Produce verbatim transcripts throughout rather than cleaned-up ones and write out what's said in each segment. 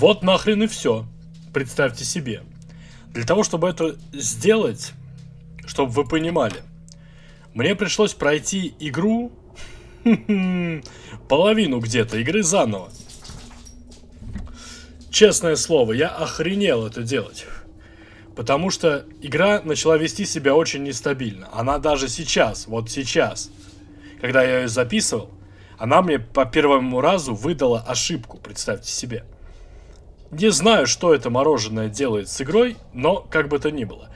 Вот нахрен и все. Представьте себе. Для того, чтобы это сделать, чтобы вы понимали, мне пришлось пройти игру, половину где-то игры заново. Честное слово, я охренел это делать. Потому что игра начала вести себя очень нестабильно. Она даже сейчас, вот сейчас, когда я ее записывал, она мне по первому разу выдала ошибку, представьте себе. Не знаю, что это мороженое делает с игрой, но как бы то ни было.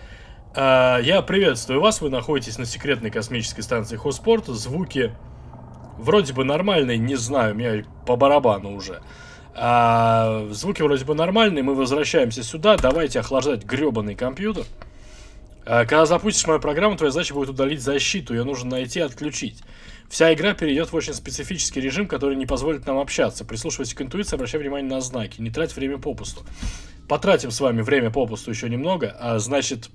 Я приветствую вас, вы находитесь на секретной космической станции Хоспорт. Звуки вроде бы нормальные, не знаю, у меня по барабану уже. А, звуки вроде бы нормальные, мы возвращаемся сюда, давайте охлаждать гребаный компьютер. А, когда запустишь мою программу, твоя задача будет удалить защиту, ее нужно найти и отключить. Вся игра перейдет в очень специфический режим, который не позволит нам общаться. Прислушивайся к интуиции, обращай внимание на знаки, не трать время попусту. Потратим с вами время попусту еще немного, а значит,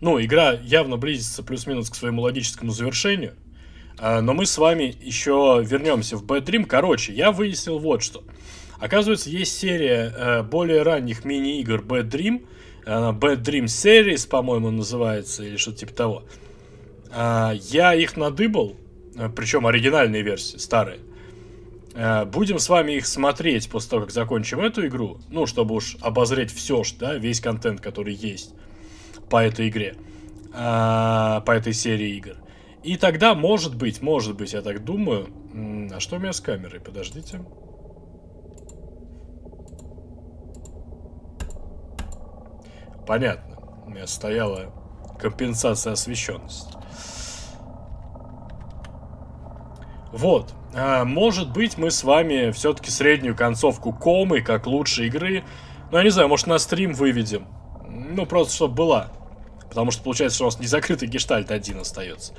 ну, игра явно близится плюс-минус к своему логическому завершению. Но мы с вами еще вернемся в Bad Dream. Короче, я выяснил вот что. Оказывается, есть серия более ранних мини-игр Bad Dream. Bad Dream Series, по-моему, называется, или что-то типа того. Я их надыбал, причем оригинальные версии, старые. Будем с вами их смотреть после того, как закончим эту игру. Ну, чтобы уж обозреть все, да, весь контент, который есть по этой игре, по этой серии игр. И тогда, может быть, может быть, я так думаю... А что у меня с камерой? Подождите. Понятно. У меня стояла компенсация освещенности. Вот. Может быть, мы с вами все-таки среднюю концовку комы, как лучшей игры... Ну, я не знаю, может, на стрим выведем. Ну, просто, чтобы была. Потому что получается, что у нас незакрытый гештальт один остается.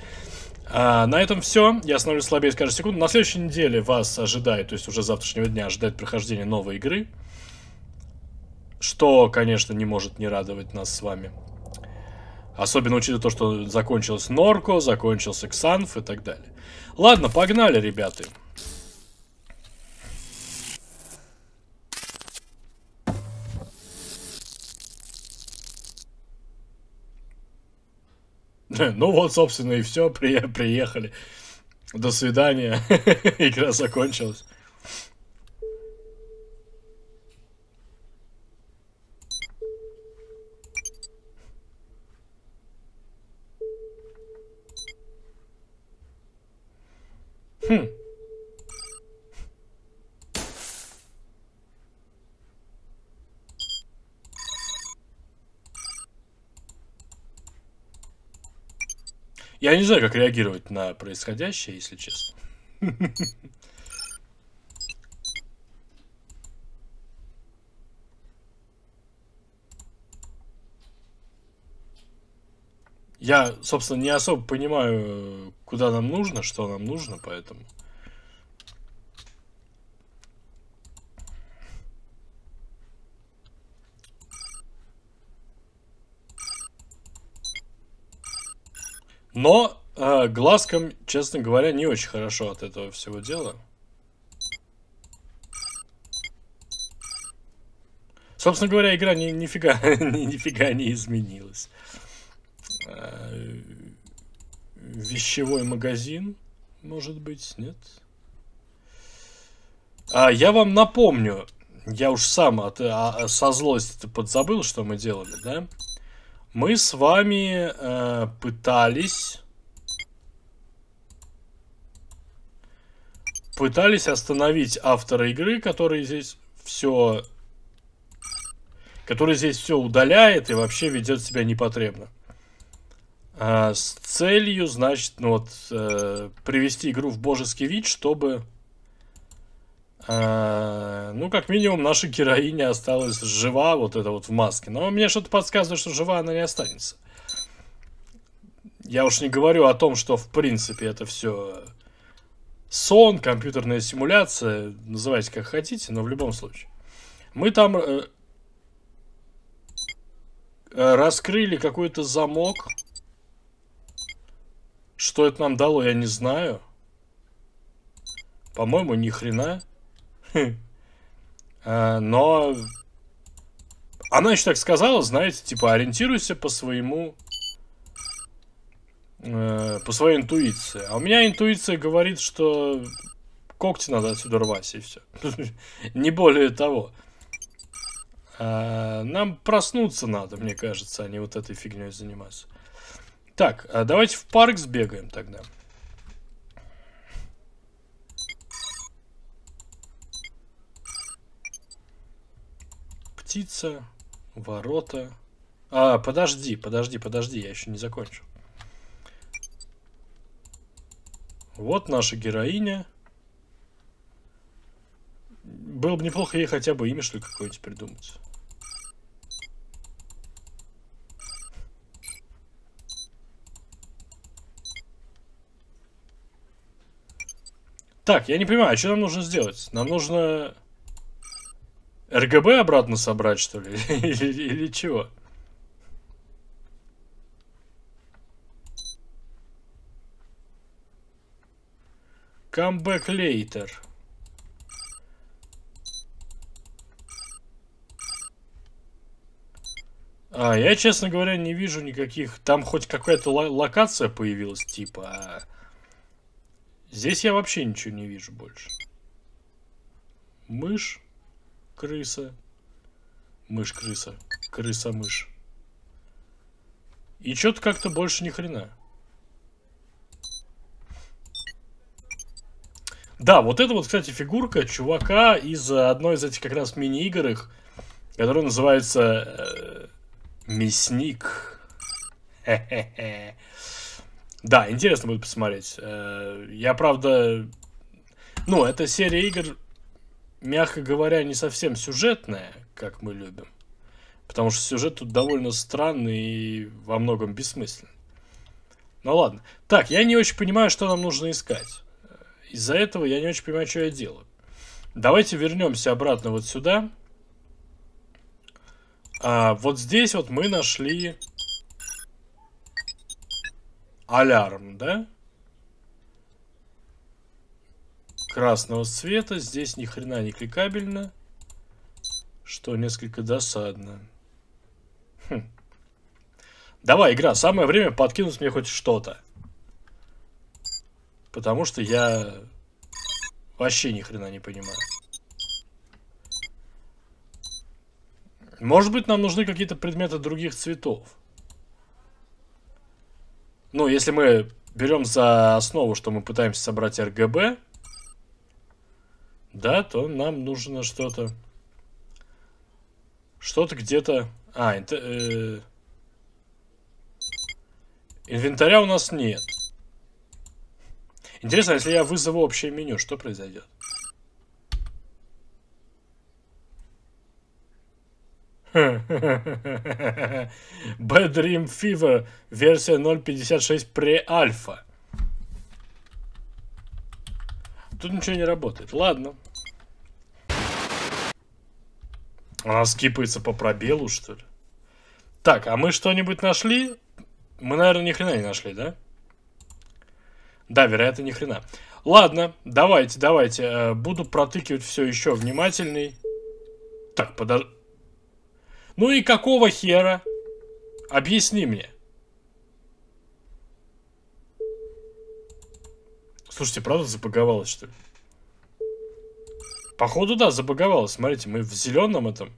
А, на этом все. Я становлюсь слабее с каждой секунды. На следующей неделе вас ожидает, то есть уже завтрашнего дня, ожидает прохождение новой игры. Что, конечно, не может не радовать нас с вами. Особенно учитывая то, что закончилась Норко, закончился Ксанф и так далее. Ладно, погнали, ребята. Ну вот, собственно, и все, приехали. До свидания. Игра закончилась. Хм. Я не знаю, как реагировать на происходящее, если честно. Я, собственно, не особо понимаю, куда нам нужно, что нам нужно, поэтому... Но э, глазкам, честно говоря, не очень хорошо от этого всего дела. Собственно говоря, игра ни, нифига, нифига не изменилась. Э, вещевой магазин, может быть, нет? А, я вам напомню, я уж сам от, а, со злости подзабыл, что мы делали, да? Мы с вами э, пытались, пытались остановить автора игры, который здесь все, который здесь все удаляет и вообще ведет себя непотребно. Э, с целью, значит, ну вот, э, привести игру в божеский вид, чтобы, э, ну, как минимум, наша героиня осталась жива, вот это вот в маске. Но мне что-то подсказывает, что жива она не останется. Я уж не говорю о том, что, в принципе, это все сон, компьютерная симуляция, называйте как хотите, но в любом случае. Мы там э, раскрыли какой-то замок. Что это нам дало, я не знаю. По-моему, ни хрена. Но она еще так сказала, знаете, типа, ориентируйся по своему, по своей интуиции. А у меня интуиция говорит, что когти надо отсюда рвать, и все. Не более того. Нам проснуться надо, мне кажется, а не вот этой фигней заниматься. Так, давайте в парк сбегаем тогда. Птица, ворота. А, подожди, подожди, подожди, я еще не закончил. Вот наша героиня. Было бы неплохо ей хотя бы имя, что ли, какое-нибудь придумать. Так, я не понимаю, а что нам нужно сделать? Нам нужно эр гэ бэ обратно собрать, что ли? Или, или чего? Come back later. А, я, честно говоря, не вижу никаких... Там хоть какая-то локация появилась, типа... А... Здесь я вообще ничего не вижу больше. Мышь. Крыса. Мышь-крыса. Крыса-мышь. И что-то как-то больше ни хрена. Да, вот это вот, кстати, фигурка чувака из одной из этих как раз мини-игр их, которая называется э, Мясник. Хе-хе-хе. Да, интересно будет посмотреть. Э, я, правда... Ну, эта серия игр... Мягко говоря, не совсем сюжетная, как мы любим. Потому что сюжет тут довольно странный и во многом бессмысленный. Ну ладно. Так, я не очень понимаю, что нам нужно искать. Из-за этого я не очень понимаю, что я делаю. Давайте вернемся обратно вот сюда. А вот здесь вот мы нашли алярм, да? Красного цвета, здесь ни хрена не кликабельно, что несколько досадно. Хм. Давай, игра, самое время подкинуть мне хоть что-то, потому что я вообще ни хрена не понимаю. Может быть, нам нужны какие-то предметы других цветов. Ну, если мы берем за основу, что мы пытаемся собрать эр гэ бэ. Да, то нам нужно что-то... Что-то где-то... А, это... Э... Инвентаря у нас нет. Интересно, если я вызову общее меню, что произойдет? Bad Dream Fever версия ноль пятьдесят шесть пре-альфа. Тут ничего не работает. Ладно. Она скипается по пробелу, что ли? Так, а мы что-нибудь нашли? Мы, наверное, ни хрена не нашли, да? Да, вероятно, ни хрена. Ладно, давайте, давайте. Буду протыкивать все еще внимательней. Так, подожди. Ну и какого хера? Объясни мне. Слушайте, правда забаговалось, что ли? Походу, да, забаговалось. Смотрите, мы в зеленом этом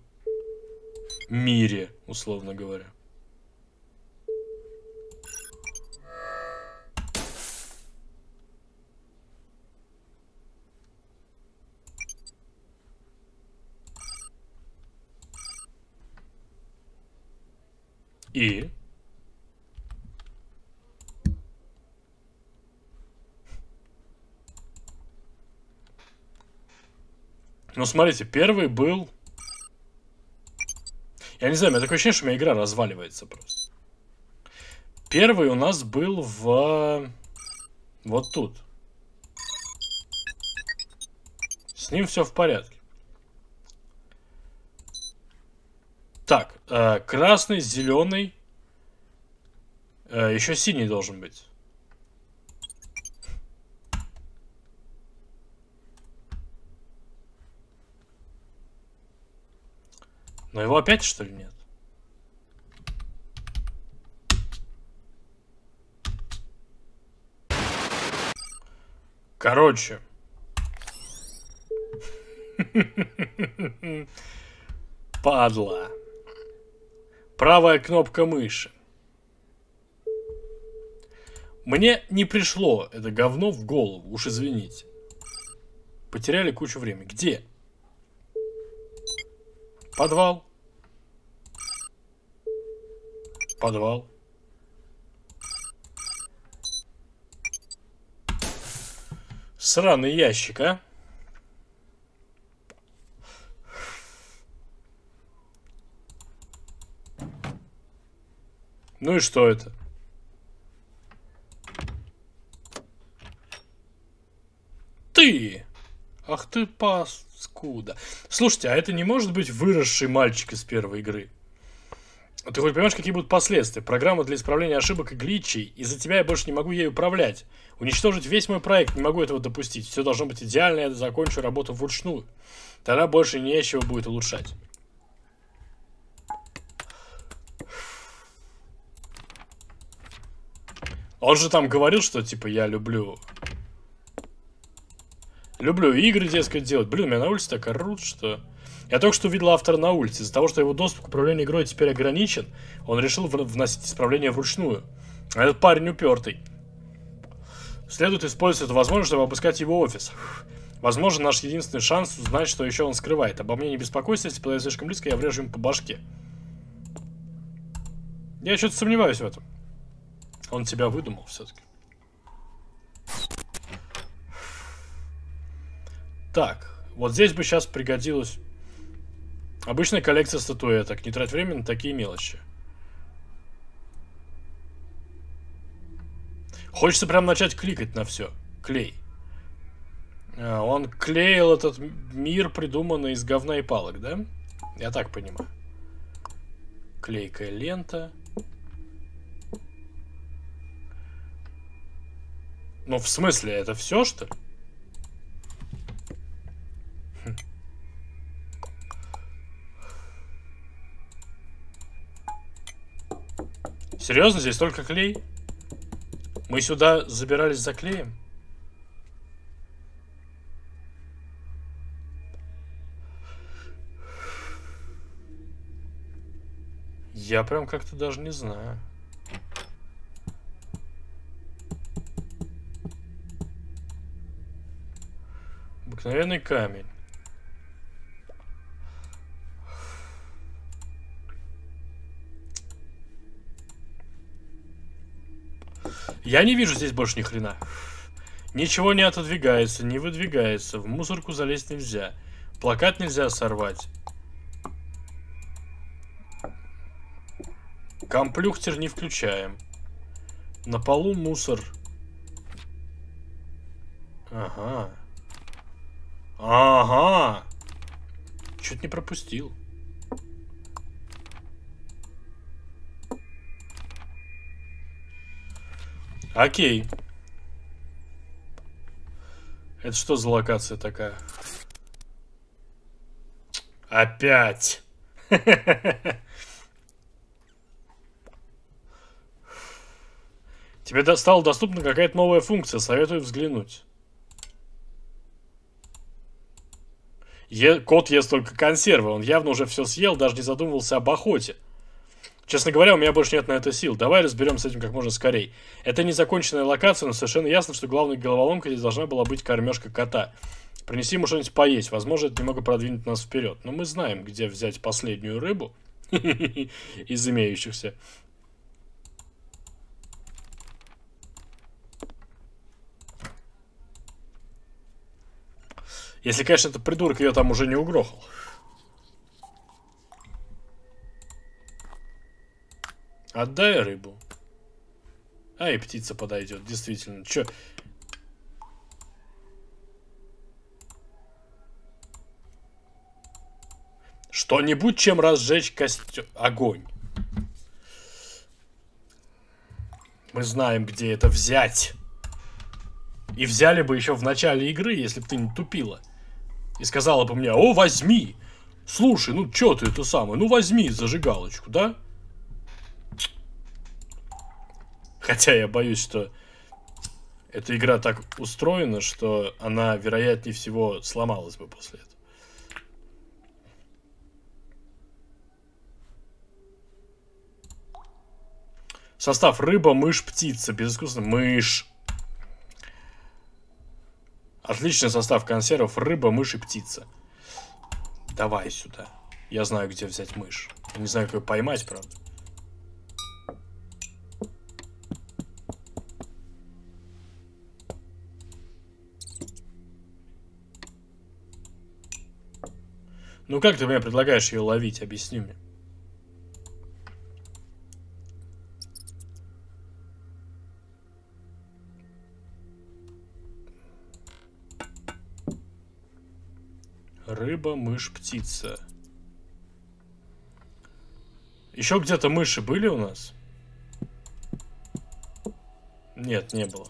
мире, условно говоря. И... Ну, смотрите, первый был... Я не знаю, у меня такое ощущение, что у меня игра разваливается просто. Первый у нас был в... Вот тут. С ним все в порядке. Так, э, красный, зеленый. Э, еще синий должен быть. Но его опять, что ли, нет? Короче. Падла. Правая кнопка мыши. Мне не пришло это говно в голову, уж извините. Потеряли кучу времени. Где? Подвал. Подвал. Сраный ящик, а? Ну и что это? Ты! Ах ты паскуда. Слушайте, а это не может быть выросший мальчик из первой игры? Ты хоть понимаешь, какие будут последствия? Программа для исправления ошибок и гличей. Из-за тебя я больше не могу ей управлять. Уничтожить весь мой проект. Не могу этого допустить. Все должно быть идеально. Я закончу работу вручную. Тогда больше нечего будет улучшать. Он же там говорил, что типа я люблю... Люблю игры, дескать, делать. Блин, меня на улице так орут, что... Я только что увидел автора на улице. Из-за того, что его доступ к управлению игрой теперь ограничен, он решил вносить исправления вручную. А этот парень упертый. Следует использовать эту возможность, чтобы обыскать его офис. Возможно, наш единственный шанс узнать, что еще он скрывает. Обо мне не беспокойся, если подойдет слишком близко, я врежу им по башке. Я что-то сомневаюсь в этом. Он тебя выдумал все-таки. Так, вот здесь бы сейчас пригодилась обычная коллекция статуэток. Не трать время на такие мелочи. Хочется прям начать кликать на все. Клей. Он клеил этот мир, придуманный из говна и палок, да? Я так понимаю. Клейкая лента. Ну, в смысле, это все, что ли? Серьезно, здесь только клей? Мы сюда забирались за клеем? Я прям как-то даже не знаю. Обыкновенный камень. Я не вижу здесь больше ни хрена. Ничего не отодвигается, не выдвигается. В мусорку залезть нельзя. Плакат нельзя сорвать. Комплюхтер не включаем. На полу мусор. Ага. Ага. Чуть не пропустил. Окей. Это что за локация такая? Опять. Тебе стала доступна какая-то новая функция. Советую взглянуть. Е- кот ест только консервы. Он явно уже все съел, даже не задумывался об охоте. Честно говоря, у меня больше нет на это сил. Давай разберемся с этим как можно скорее. Это незаконченная локация, но совершенно ясно, что главной головоломкой здесь должна была быть кормежка кота. Принеси ему что-нибудь поесть. Возможно, это немного продвинет нас вперед. Но мы знаем, где взять последнюю рыбу из имеющихся. Если, конечно, этот придурок ее там уже не угрохал. Отдай рыбу. А, и птица подойдет, действительно. Че? Что-нибудь, чем разжечь костер. Огонь. Мы знаем, где это взять. И взяли бы еще в начале игры, если бы ты не тупила. И сказала бы мне: о, возьми! Слушай, ну чё ты это самое? Ну возьми зажигалочку, да? Хотя я боюсь, что эта игра так устроена, что она, вероятнее всего, сломалась бы после этого. Состав: рыба, мышь, птица. Безыскусно мышь. Отличный состав консервов: рыба, мышь и птица. Давай сюда. Я знаю, где взять мышь. Я не знаю, как ее поймать, правда. Ну как ты мне предлагаешь ее ловить? Объясни мне. Рыба, мышь, птица. Еще где-то мыши были у нас? Нет, не было.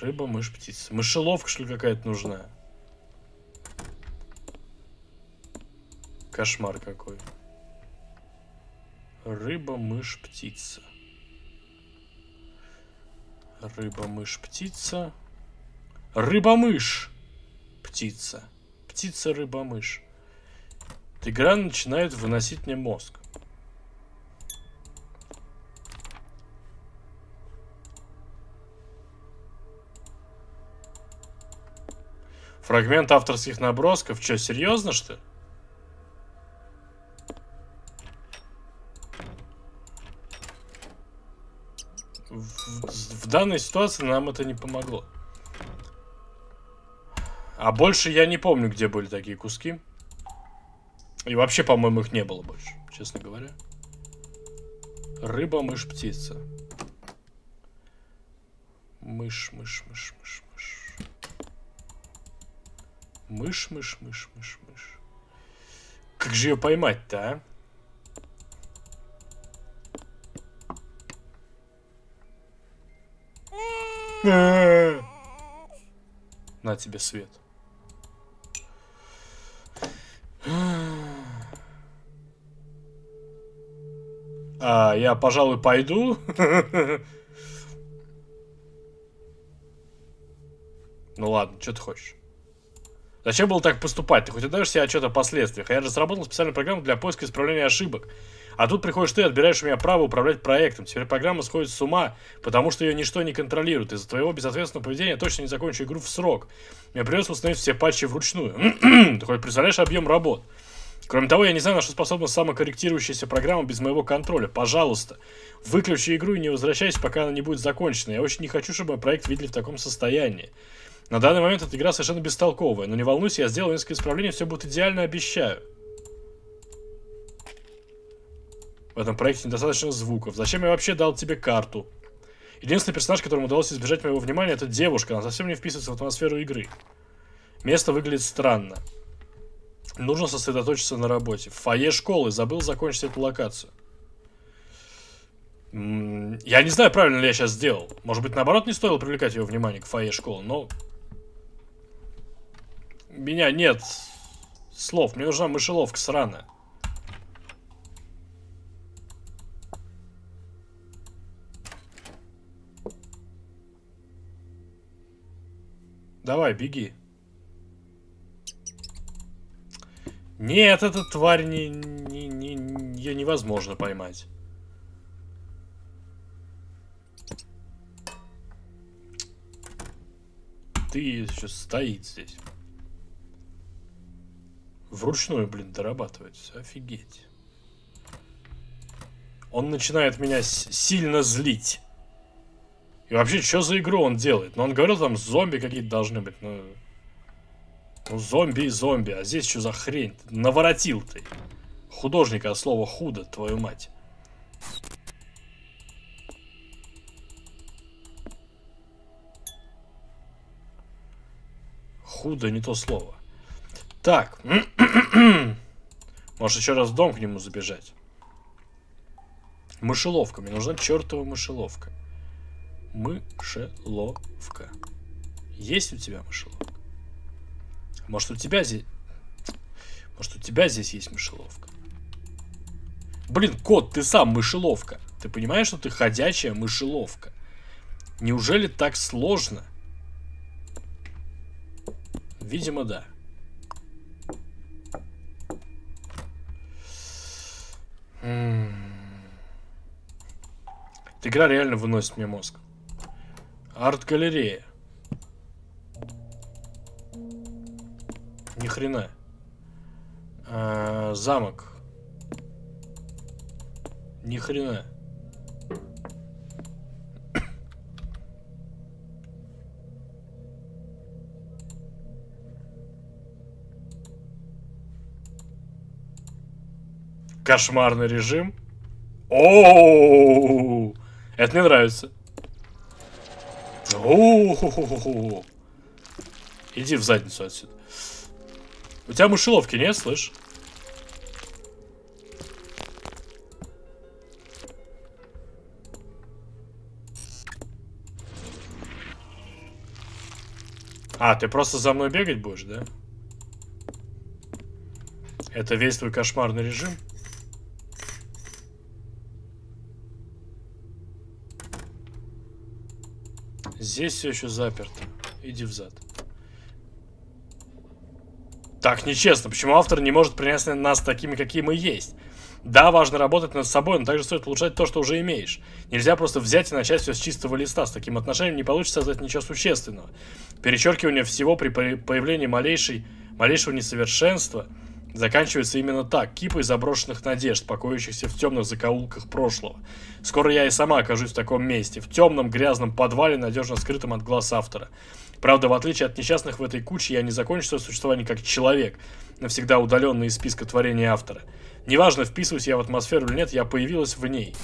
Рыба, мышь, птица. Мышеловка, что ли, какая-то нужна? Кошмар какой. Рыба, мышь, птица. Рыба, мышь, птица. Рыба, мышь. Птица. Птица-рыба-мышь. Игра начинает выносить мне мозг. Фрагмент авторских набросков. Че, серьезно, что ли? В, в данной ситуации нам это не помогло. А больше я не помню, где были такие куски. И вообще, по-моему, их не было больше, честно говоря. Рыба, мышь, птица. Мышь, мышь, мышь, мышь, мышь. Мышь, мышь, мышь, мышь, мышь. Как же ее поймать-то, а? На тебе свет. А, я, пожалуй, пойду. Ну ладно, что ты хочешь? Зачем было так поступать? Ты хоть отдаешь себе отчет о последствиях? Я же разработал специальную программу для поиска и исправления ошибок. А тут приходишь ты, отбираешь у меня право управлять проектом. Теперь программа сходит с ума, потому что ее ничто не контролирует. Из-за твоего безответственного поведения я точно не закончу игру в срок. Мне придется установить все патчи вручную. Ты хоть представляешь объем работ? Кроме того, я не знаю, на что способна самокорректирующаяся программа без моего контроля. Пожалуйста, выключи игру и не возвращайся, пока она не будет закончена. Я очень не хочу, чтобы мой проект видели в таком состоянии. На данный момент эта игра совершенно бестолковая. Но не волнуйся, я сделал несколько исправлений, все будет идеально, обещаю. В этом проекте недостаточно звуков. Зачем я вообще дал тебе карту? Единственный персонаж, которому удалось избежать моего внимания, это девушка. Она совсем не вписывается в атмосферу игры. Место выглядит странно. Нужно сосредоточиться на работе. В фойе школы. Забыл закончить эту локацию. Я не знаю, правильно ли я сейчас сделал. Может быть, наоборот, не стоило привлекать ее внимание к фойе школы, но... У меня нет слов. Мне нужна мышеловка сраная. Давай, беги. Нет, эта тварь не, не, не, ее невозможно поймать. Ты еще стоит здесь. Вручную, блин, дорабатывается. Офигеть. Он начинает меня сильно злить. И вообще, что за игру он делает? Ну, он говорил, там зомби какие-то должны быть. Ну, ну зомби и зомби. А здесь что за хрень? Наворотил ты. Художника от слова худо, твою мать. Худо не то слово. Так. Может, еще раз в дом к нему забежать? Мышеловка. Мне нужна чертова мышеловка. Мышеловка. Есть у тебя мышеловка? Может, у тебя здесь... Может, у тебя здесь есть мышеловка? Блин, кот, ты сам мышеловка. Ты понимаешь, что ты ходячая мышеловка? Неужели так сложно? Видимо, да. Эта игра реально выносит мне мозг. Арт-галерея. Ни хрена. А, замок. Ни хрена. Кошмарный режим. О-о-о-о-о-о-о. Это мне нравится. О-о-о-о-о-о-о. Иди в задницу отсюда. У тебя мышеловки нет, слышь? А, ты просто за мной бегать будешь, да? Это весь твой кошмарный режим? Здесь все еще заперто. Иди взад. Так нечестно. Почему автор не может принять нас такими, какие мы есть? Да, важно работать над собой, но также стоит улучшать то, что уже имеешь. Нельзя просто взять и начать все с чистого листа. С таким отношением не получится создать ничего существенного. Перечеркивание всего при появлении малейшей, малейшего несовершенства заканчивается именно так. Кипой заброшенных надежд, покоящихся в темных закоулках прошлого. Скоро я и сама окажусь в таком месте. В темном грязном подвале, надежно скрытом от глаз автора. Правда, в отличие от несчастных в этой куче, я не закончу свое существование как человек, навсегда удаленный из списка творений автора. Неважно, вписываюсь я в атмосферу или нет, я появилась в ней.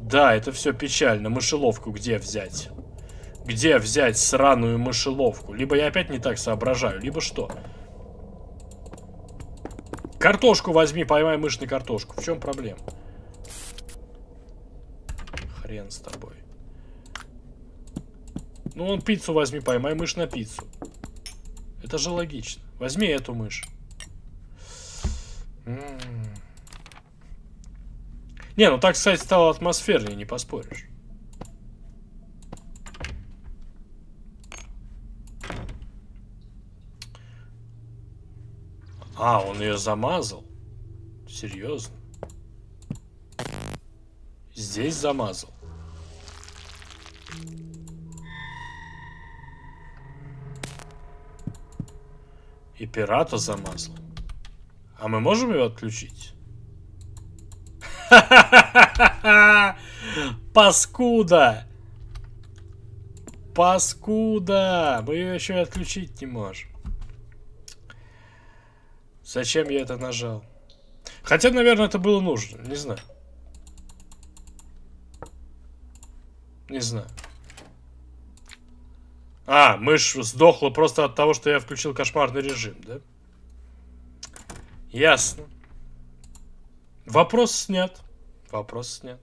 Да, это все печально. Мышеловку где взять? Где взять сраную мышеловку? Либо я опять не так соображаю, либо что? Картошку возьми, поймай мышь на картошку. В чем проблема? Хрен с тобой. Ну, он пиццу возьми, поймай мышь на пиццу. Это же логично. Возьми эту мышь. Не, ну так, кстати, стало атмосфернее, не поспоришь. А, он ее замазал? Серьезно? Здесь замазал. И пирата замазал. А мы можем ее отключить? Ха-ха-ха-ха-ха! Паскуда! Паскуда! Мы ее еще и отключить не можем. Зачем я это нажал? Хотя, наверное, это было нужно. Не знаю. Не знаю. А, мышь сдохла просто от того, что я включил кошмарный режим, да? Ясно. Вопрос снят. Вопрос снят.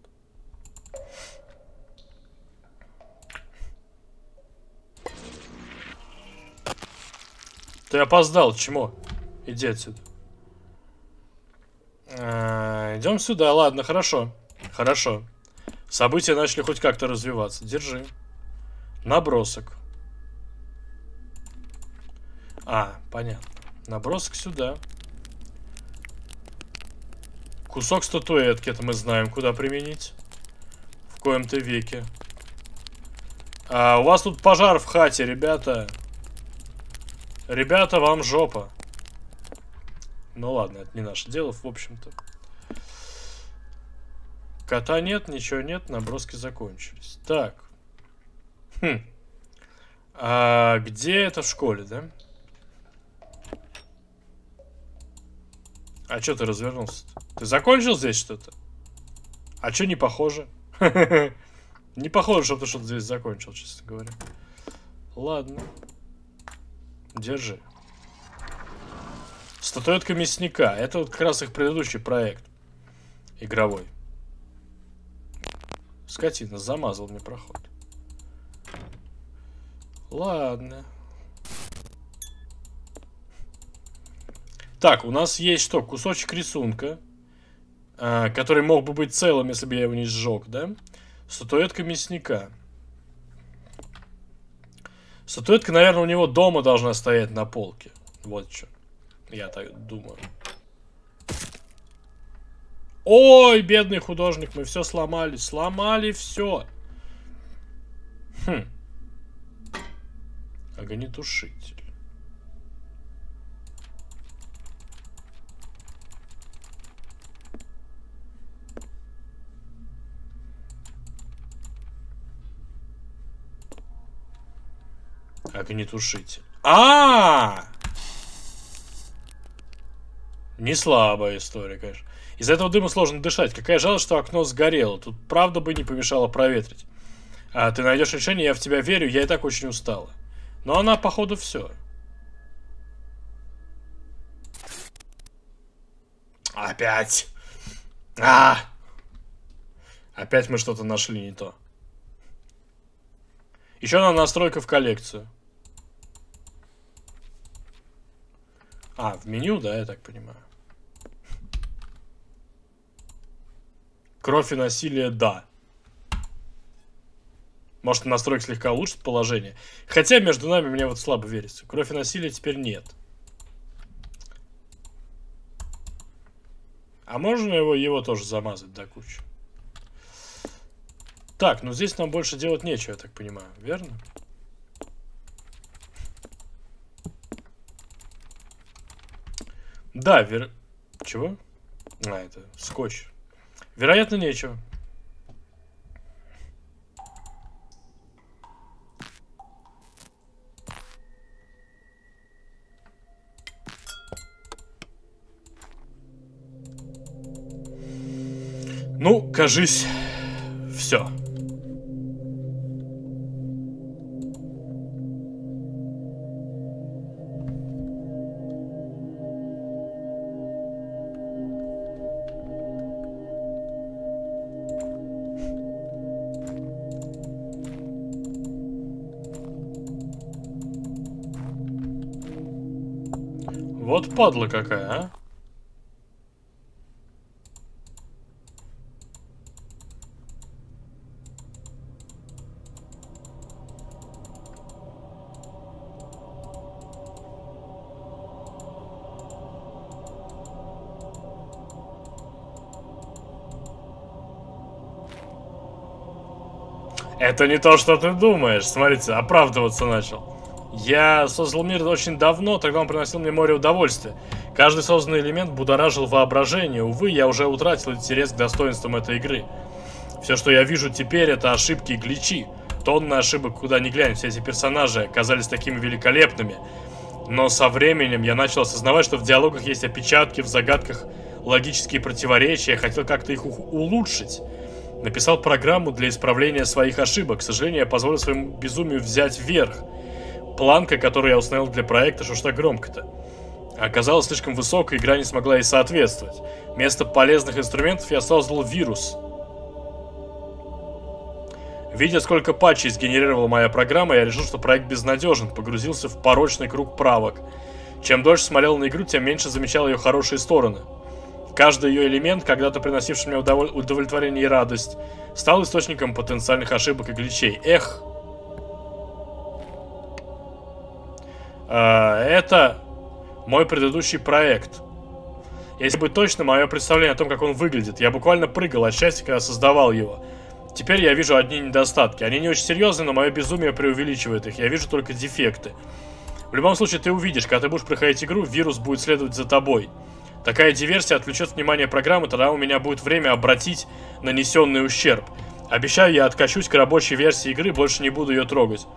Ты опоздал, чмо? Иди отсюда. А, идем сюда, ладно, хорошо. Хорошо. События начали хоть как-то развиваться. Держи. Набросок. А, понятно. Набросок сюда. Кусок статуэтки, это мы знаем, куда применить. В коем-то веке. А, у вас тут пожар в хате, ребята. Ребята, вам жопа. Ну ладно, это не наше дело, в общем-то. Кота нет, ничего нет, наброски закончились. Так. Хм. А где это в школе, да? А что ты развернулся-то? Ты закончил здесь что-то? А что не похоже? Не похоже, чтобы ты что-то здесь закончил, честно говоря. Ладно. Держи. Статуэтка мясника. Это вот как раз их предыдущий проект. Игровой. Скотина, замазал мне проход. Ладно. Так, у нас есть что? Кусочек рисунка, э, который мог бы быть целым, если бы я его не сжег, да? Статуэтка мясника. Статуэтка, наверное, у него дома должна стоять на полке. Вот что. Я так думаю. Ой, бедный художник, мы все сломали. Сломали все. Хм. Огнетушитель. Огнетушитель. А-а-а! Не слабая история, конечно. Из-за этого дыма сложно дышать. Какая жалость, что окно сгорело. Тут правда бы не помешало проветрить. А ты найдешь решение, я в тебя верю, я и так очень устала. Но она, походу, все. Опять. А! Опять мы что-то нашли не то. Еще одна настройка в коллекцию. А, в меню, да, я так понимаю. Кровь и насилие, да. Может, настройка слегка улучшит положение. Хотя между нами мне вот слабо верится. Кровь и насилие теперь нет. А можно его, его тоже замазать до кучи? Так, ну здесь нам больше делать нечего, я так понимаю, верно? Да, вер... Чего? А, это скотч. Вероятно, нечего. Ну, кажись, все. Вот падла какая, а? Это не то, что ты думаешь. Смотрите, оправдываться начал. Я создал мир очень давно, тогда он приносил мне море удовольствия. Каждый созданный элемент будоражил воображение. Увы, я уже утратил интерес к достоинствам этой игры. Все, что я вижу теперь, это ошибки и гличи. Тонны ошибок, куда ни глянь. Все эти персонажи оказались такими великолепными. Но со временем я начал осознавать, что в диалогах есть опечатки, в загадках логические противоречия. Я хотел как-то их улучшить. Написал программу для исправления своих ошибок. К сожалению, я позволил своему безумию взять верх. Планка, которую я установил для проекта, что ж так громко-то, оказалась слишком высокой, игра не смогла ей соответствовать. Вместо полезных инструментов я создал вирус. Видя, сколько патчей сгенерировала моя программа, я решил, что проект безнадежен, погрузился в порочный круг правок. Чем дольше смотрел на игру, тем меньше замечал ее хорошие стороны. Каждый ее элемент, когда-то приносивший мне удов... удовлетворение и радость, стал источником потенциальных ошибок и гличей. Эх! Это мой предыдущий проект. Если быть точным, мое представление о том, как он выглядит. Я буквально прыгал от счастья, когда создавал его. Теперь я вижу одни недостатки. Они не очень серьезны, но мое безумие преувеличивает их. Я вижу только дефекты. В любом случае, ты увидишь, когда ты будешь проходить игру, вирус будет следовать за тобой. Такая диверсия отвлечет внимание программы, тогда у меня будет время обратить нанесенный ущерб. Обещаю, я откачусь к рабочей версии игры, больше не буду ее трогать.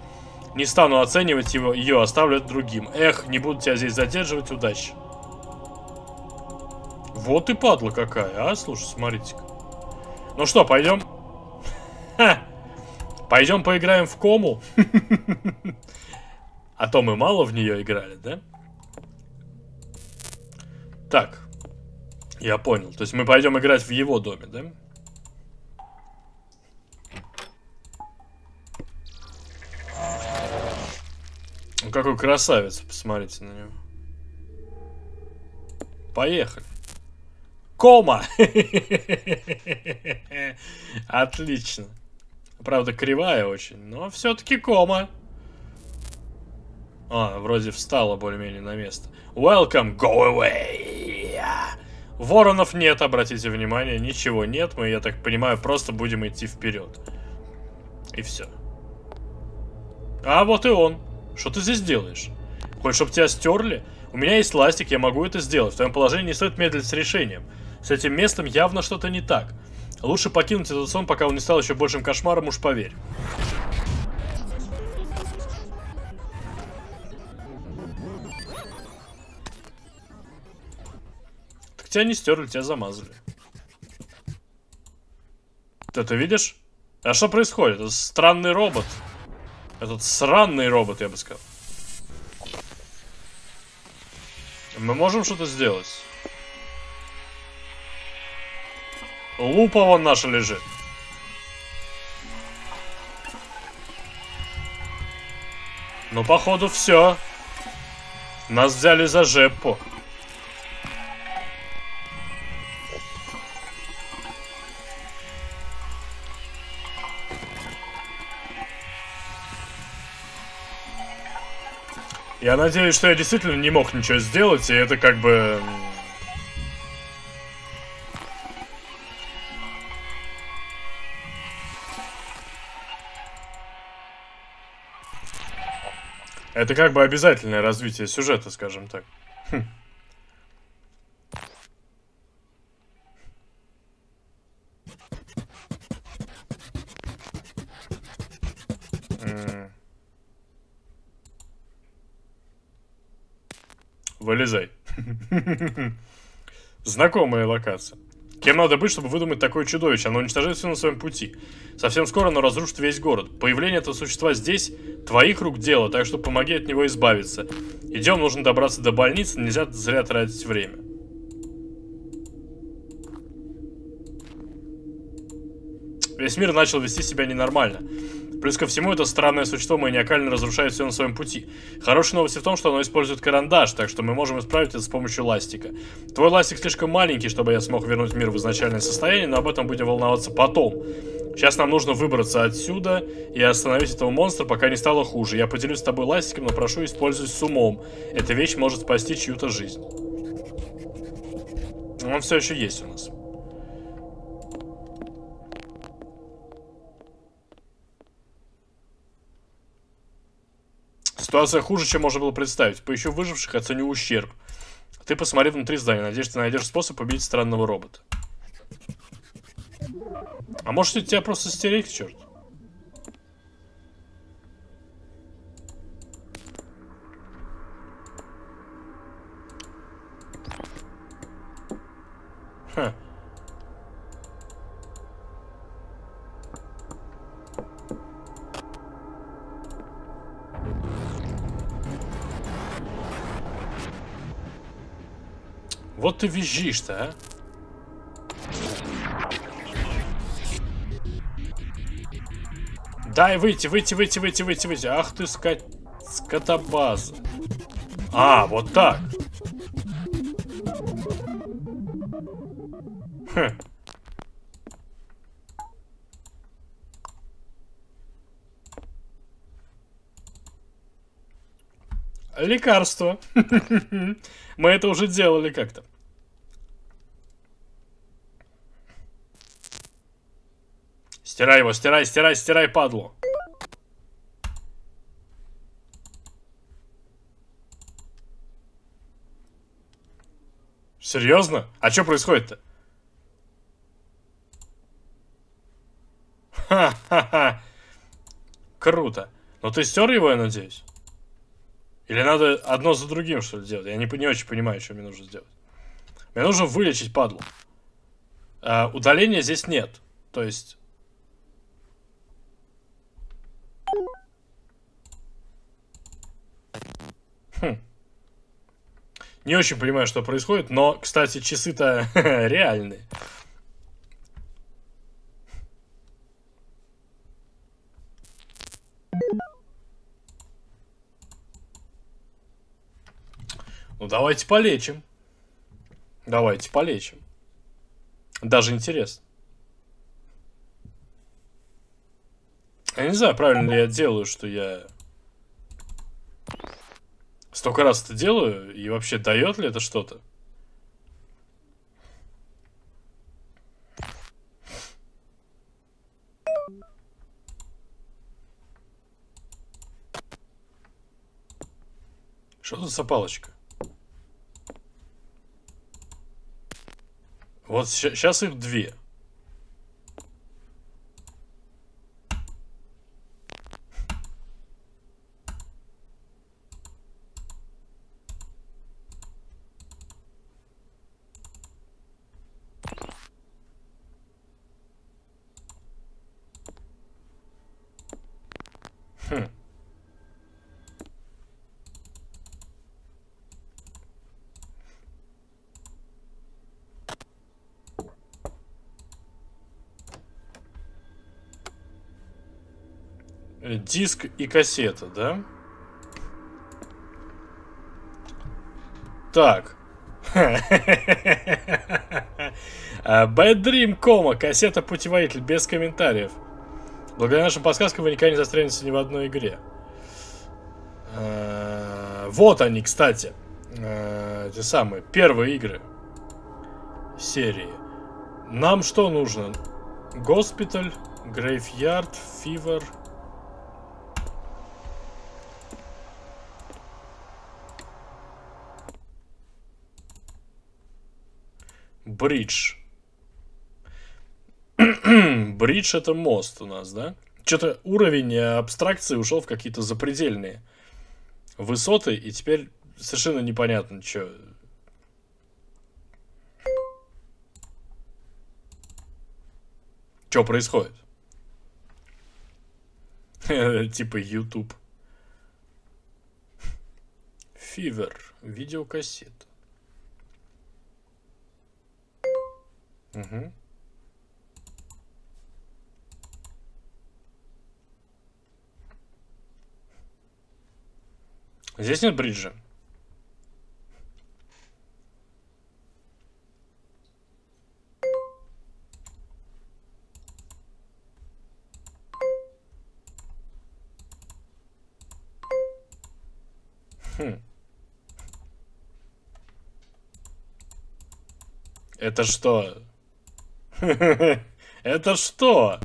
Не стану оценивать его, ее оставлю это другим. Эх, не буду тебя здесь задерживать, удачи. Вот и падла какая, а? Слушай, смотрите-ка. Ну что, пойдем? Ха! Пойдем поиграем в кому? А то мы мало в нее играли, да? Так. Я понял. То есть мы пойдем играть в его доме, да? Ну какой красавец, посмотрите на него. Поехали. Кома! Отлично. Правда, кривая очень, но все-таки кома. А, вроде встала более-менее на место. Welcome, go away. Воронов нет, обратите внимание, ничего нет. Мы, я так понимаю, просто будем идти вперед. И все. А вот и он. Что ты здесь делаешь? Хочешь, чтобы тебя стерли? У меня есть ластик, я могу это сделать. В твоем положении не стоит медлить с решением. С этим местом явно что-то не так. Лучше покинуть этот сон, пока он не стал еще большим кошмаром, уж поверь. Так тебя не стерли, тебя замазали. Ты это видишь? А что происходит? Это странный робот. Этот сраный робот, я бы сказал. Мы можем что-то сделать? Лупа вон наша лежит. Ну, походу, все. Нас взяли за жеппу. Я надеюсь, что я действительно не мог ничего сделать, и это как бы... Это как бы обязательное развитие сюжета, скажем так. Хм. М-м. Вылезай. Знакомая локация. Кем надо быть, чтобы выдумать такое чудовище? Оно уничтожает все на своем пути. Совсем скоро оно разрушит весь город. Появление этого существа здесь твоих рук дело, так что помоги от него избавиться. Идем, нужно добраться до больницы, нельзя зря тратить время. Весь мир начал вести себя ненормально. Плюс ко всему, это странное существо маниакально разрушает все на своем пути. Хорошая новость в том, что оно использует карандаш, так что мы можем исправить это с помощью ластика. Твой ластик слишком маленький, чтобы я смог вернуть мир в изначальное состояние, но об этом будем волноваться потом. Сейчас нам нужно выбраться отсюда и остановить этого монстра, пока не стало хуже. Я поделюсь с тобой ластиком, но прошу, используй с умом. Эта вещь может спасти чью-то жизнь. Он все еще есть у нас. Ситуация хуже, чем можно было представить. Поищу выживших, оценю ущерб. Ты посмотри внутри здания. Надеюсь, ты найдешь способ победить странного робота. А может, тебя просто стереть, черт? Ха. Вот ты визжишь-то, а? Дай выйти, выйти, выйти, выйти, выйти, выйти. Ах ты, скот... скотобаза. А, вот так. Хм. Лекарство. Мы это уже делали как-то. Стирай его, стирай, стирай, стирай, падло. Серьезно? А что происходит-то? Ха-ха-ха. Круто. Но ты стер его, я надеюсь? Или надо одно за другим что-ли делать? Я не, не очень понимаю, что мне нужно сделать. Мне нужно вылечить падлу. А, удаления здесь нет. То есть... Хм. Не очень понимаю, что происходит, но, кстати, часы-то реальные. Ну, давайте полечим. Давайте полечим. Даже интересно. Я не знаю, правильно ли я делаю, что я столько раз это делаю, и вообще дает ли это что-то? Что тут за палочка? Вот сейчас их две. Диск и кассета, да? Так. Bad Dream, кома, кассета путеводитель, без комментариев. Благодаря нашим подсказкам вы никогда не застрянете ни в одной игре. Вот они, кстати. Те самые первые игры серии. Нам что нужно? Госпиталь, Грейвьярд, Фивер. Бридж. Бридж это мост у нас, да? Что-то уровень абстракции ушел в какие-то запредельные высоты, и теперь совершенно непонятно, что... Что происходит? Типа YouTube. Фивер. Видеокассета. Угу. Здесь нет бриджа. Хм. Это что? Это что?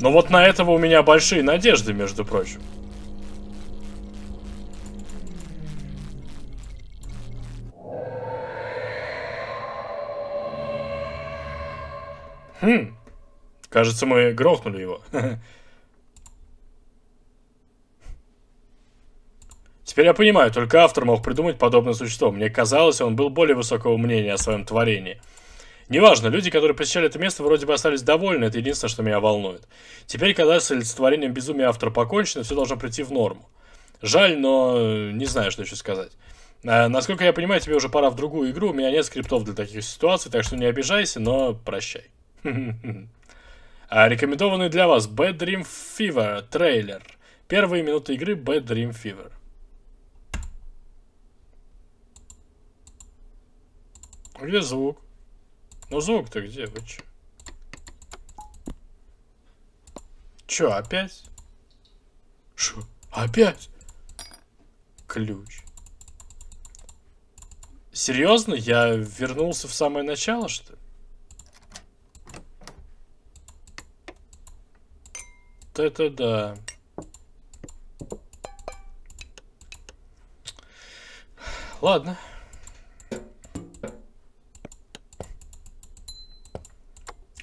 Но вот на этого у меня большие надежды, между прочим. Хм. Кажется, мы грохнули его. Теперь я понимаю, только автор мог придумать подобное существо. Мне казалось, он был более высокого мнения о своем творении. Неважно, люди, которые посещали это место, вроде бы остались довольны, это единственное, что меня волнует. Теперь, когда с олицетворением безумия автора покончено, все должно прийти в норму. Жаль, но не знаю, что еще сказать. А, насколько я понимаю, тебе уже пора в другую игру, у меня нет скриптов для таких ситуаций, так что не обижайся, но прощай. Рекомендованный для вас Bad Dream Fever трейлер. Первые минуты игры Bad Dream Fever. Где звук? Ну звук-то где? Вы чё? Чё, опять? Шо? Опять? Ключ. Серьезно? Я вернулся в самое начало, что ли? Это да. Ладно.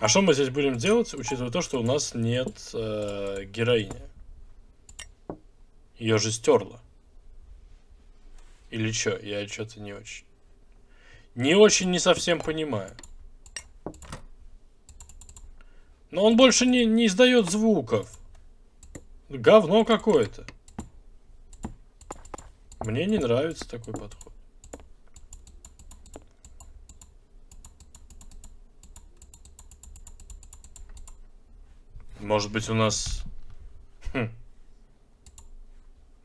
А что мы здесь будем делать, учитывая то, что у нас нет э, героини? Ее же стерло. Или что? Я что-то не очень. Не очень, не совсем понимаю. Но он больше не, не издает звуков. Говно какое-то. Мне не нравится такой подход. Может быть, у нас... Хм.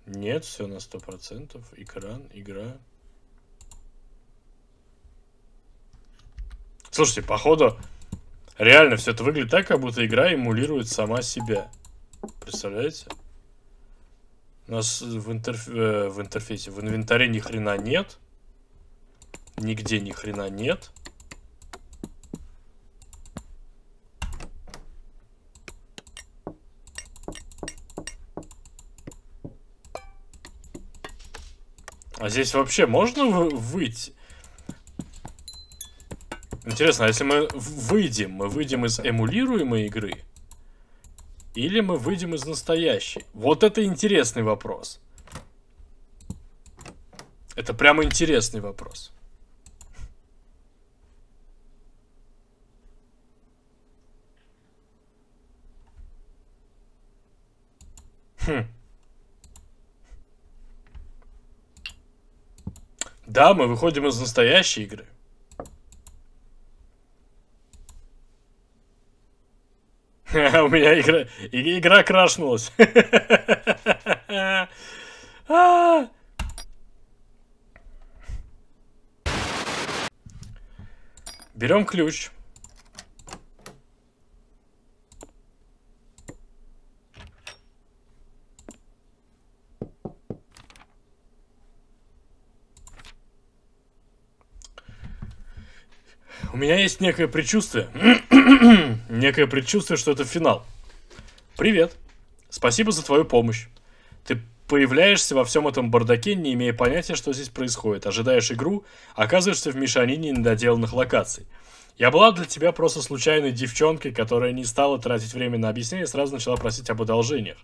Нет, все на сто процентов. Экран, игра. Слушайте, походу, реально все это выглядит так, как будто игра эмулирует сама себя. Представляете? У нас в, интерф... в интерфейсе, в инвентаре ни хрена нет. Нигде ни хрена нет. А здесь вообще можно выйти? Интересно, а если мы выйдем, мы выйдем из эмулируемой игры? Или мы выйдем из настоящей? Вот это интересный вопрос. Это прямо интересный вопрос. Хм. Да, мы выходим из настоящей игры. У меня игра, игра крашнулась. Берем ключ. У меня есть некое предчувствие. Некое предчувствие, что это финал. Привет. Спасибо за твою помощь. Ты появляешься во всем этом бардаке, не имея понятия, что здесь происходит. Ожидаешь игру, оказываешься в мешанине недоделанных локаций. Я была для тебя просто случайной девчонкой, которая не стала тратить время на объяснение и сразу начала просить об одолжениях.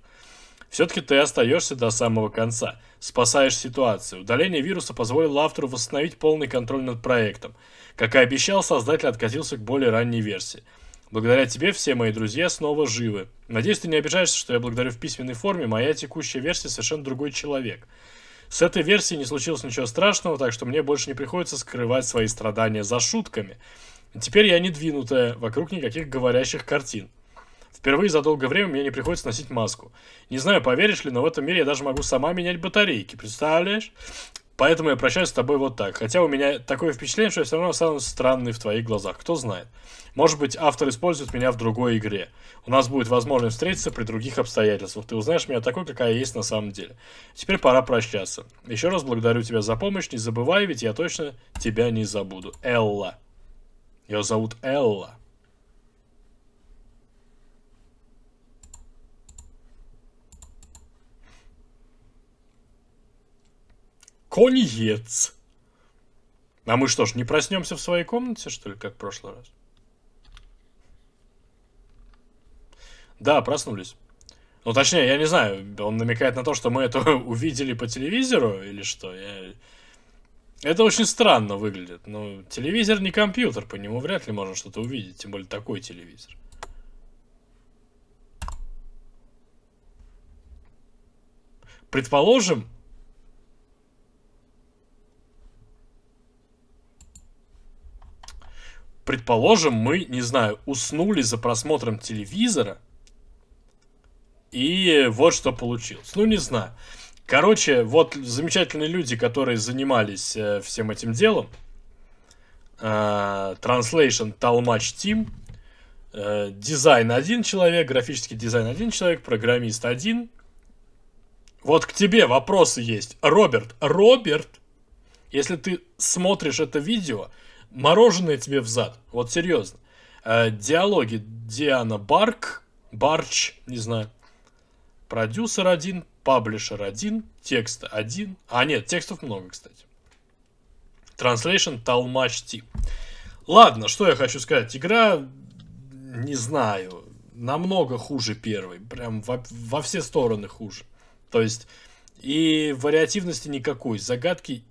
Все-таки ты остаешься до самого конца. Спасаешь ситуацию. Удаление вируса позволило автору восстановить полный контроль над проектом. Как и обещал, создатель откатился к более ранней версии. Благодаря тебе все мои друзья снова живы. Надеюсь, ты не обижаешься, что я благодарю в письменной форме. Моя текущая версия совершенно другой человек. С этой версией не случилось ничего страшного, так что мне больше не приходится скрывать свои страдания за шутками. Теперь я не двинутая, вокруг никаких говорящих картин. Впервые за долгое время мне не приходится носить маску. Не знаю, поверишь ли, но в этом мире я даже могу сама менять батарейки, представляешь? Поэтому я прощаюсь с тобой вот так. Хотя у меня такое впечатление, что я все равно останусь странный в твоих глазах. Кто знает. Может быть, автор использует меня в другой игре. У нас будет возможность встретиться при других обстоятельствах. Ты узнаешь меня такой, какая я есть на самом деле. Теперь пора прощаться. Еще раз благодарю тебя за помощь. Не забывай, ведь я точно тебя не забуду. Элла. Ее зовут Элла. Конец. А мы что ж, не проснемся в своей комнате, что ли, как в прошлый раз? Да, проснулись. Ну, точнее, я не знаю, он намекает на то, что мы это увидели по телевизору или что. Я... Это очень странно выглядит. Но телевизор не компьютер, по нему вряд ли можно что-то увидеть, тем более такой телевизор. Предположим... Предположим, мы, не знаю, уснули за просмотром телевизора. И вот что получилось. Ну, не знаю. Короче, вот замечательные люди, которые занимались э, всем этим делом. Э, Translation Talmach Team. Э, дизайн один человек, графический дизайн один человек, программист один. Вот к тебе вопросы есть. Роберт, Роберт, если ты смотришь это видео... Мороженое тебе в зад. Вот серьезно. Э, диалоги. Диана Барк. Барч. Не знаю. Продюсер один. Паблишер один. Текст один. А нет, текстов много, кстати. Translation Talmach Team. Ладно, что я хочу сказать. Игра, не знаю, намного хуже первой. Прям во, во все стороны хуже. То есть и вариативности никакой. Загадки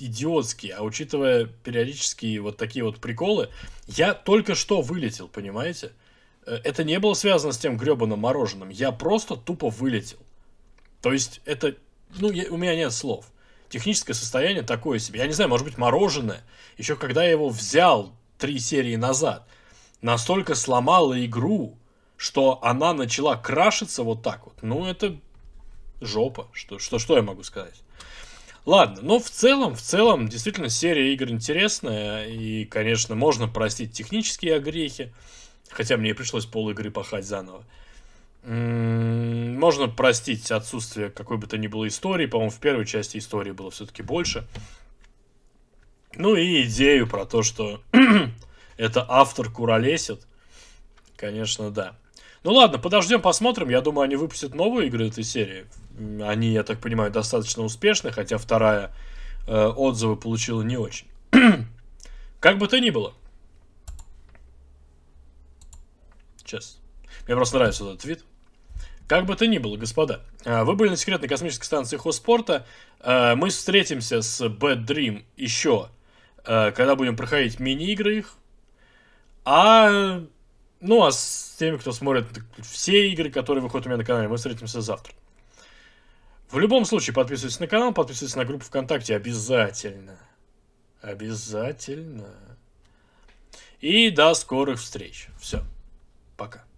идиотские, а учитывая периодические вот такие вот приколы, я только что вылетел, понимаете? Это не было связано с тем гребаным мороженым. Я просто тупо вылетел. То есть это... Ну, я, у меня нет слов. Техническое состояние такое себе. Я не знаю, может быть, мороженое. Еще когда я его взял три серии назад, настолько сломало игру, что она начала крашиться вот так вот. Ну, это жопа. Что, что, что я могу сказать? Ладно, но в целом, в целом, действительно, серия игр интересная. И, конечно, можно простить технические огрехи. Хотя мне пришлось пол-игры пахать заново. Можно простить отсутствие какой бы то ни было истории. По-моему, в первой части истории было все-таки больше. Ну и идею про то, что это автор куролесит. Конечно, да. Ну ладно, подождем, посмотрим. Я думаю, они выпустят новые игры этой серии. Они, я так понимаю, достаточно успешны. Хотя вторая э, отзывы получила не очень. Как бы то ни было. Сейчас. Мне просто нравится этот вид. Как бы то ни было, господа, вы были на секретной космической станции Хоспорта. Мы встретимся с Bad Dream еще, когда будем проходить мини-игры их. А, ну, а с теми, кто смотрит все игры, которые выходят у меня на канале, мы встретимся завтра. В любом случае, подписывайтесь на канал, подписывайтесь на группу ВКонтакте обязательно. Обязательно. И до скорых встреч. Все. Пока.